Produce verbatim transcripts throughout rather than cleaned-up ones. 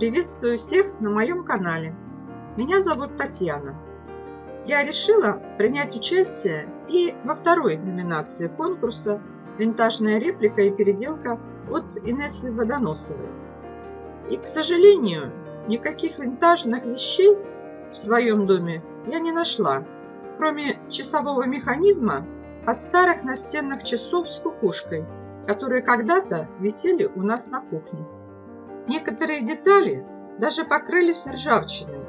Приветствую всех на моем канале. Меня зовут Татьяна. Я решила принять участие и во второй номинации конкурса «Винтажная реплика и переделка» от Инессы Водоносовой. И, к сожалению, никаких винтажных вещей в своем доме я не нашла, кроме часового механизма от старых настенных часов с кукушкой, которые когда-то висели у нас на кухне. Некоторые детали даже покрылись ржавчиной,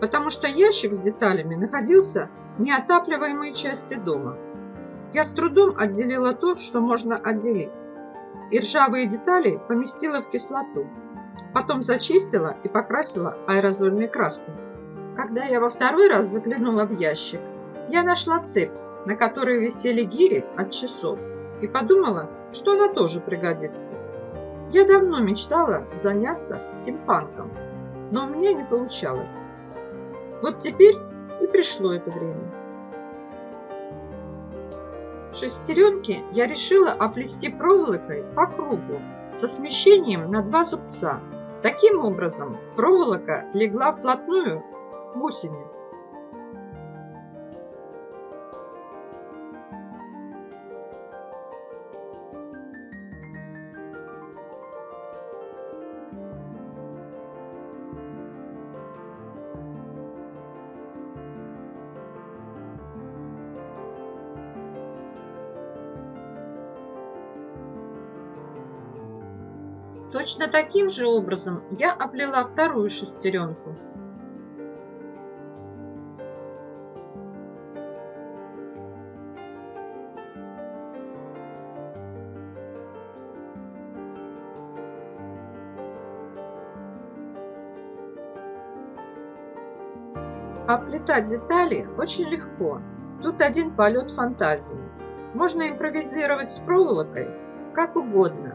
потому что ящик с деталями находился в неотапливаемой части дома. Я с трудом отделила то, что можно отделить, и ржавые детали поместила в кислоту. Потом зачистила и покрасила аэрозольной краской. Когда я во второй раз заглянула в ящик, я нашла цепь, на которой висели гири от часов, и подумала, что она тоже пригодится. Я давно мечтала заняться стимпанком, но у меня не получалось. Вот теперь и пришло это время. Шестеренки я решила оплести проволокой по кругу со смещением на два зубца. Таким образом проволока легла вплотную к бусине. Точно таким же образом я оплела вторую шестеренку. Оплетать детали очень легко. Тут один полет фантазии. Можно импровизировать с проволокой как угодно.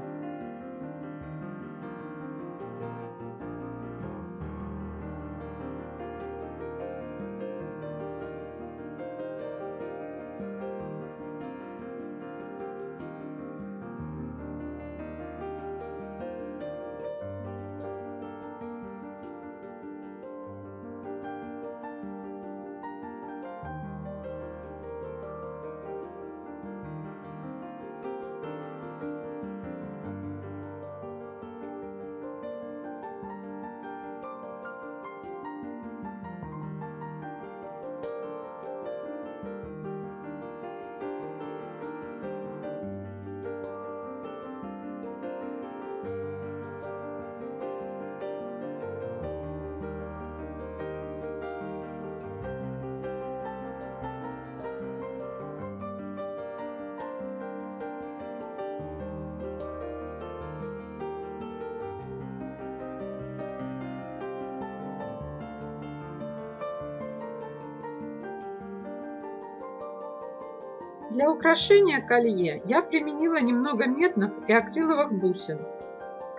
Для украшения колье я применила немного медных и акриловых бусин.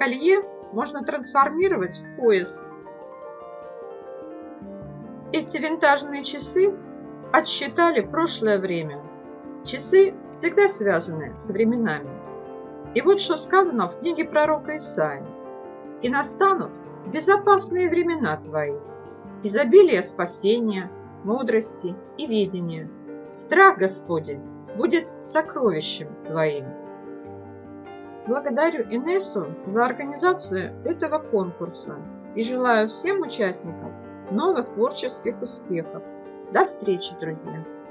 Колье можно трансформировать в пояс. Эти винтажные часы отсчитали прошлое время. Часы всегда связаны с временами. И вот что сказано в книге пророка Исаии. «И настанут безопасные времена твои, изобилие спасения, мудрости и видения. Страх Господень будет сокровищем твоим». Благодарю Инессу за организацию этого конкурса и желаю всем участникам новых творческих успехов. До встречи, друзья!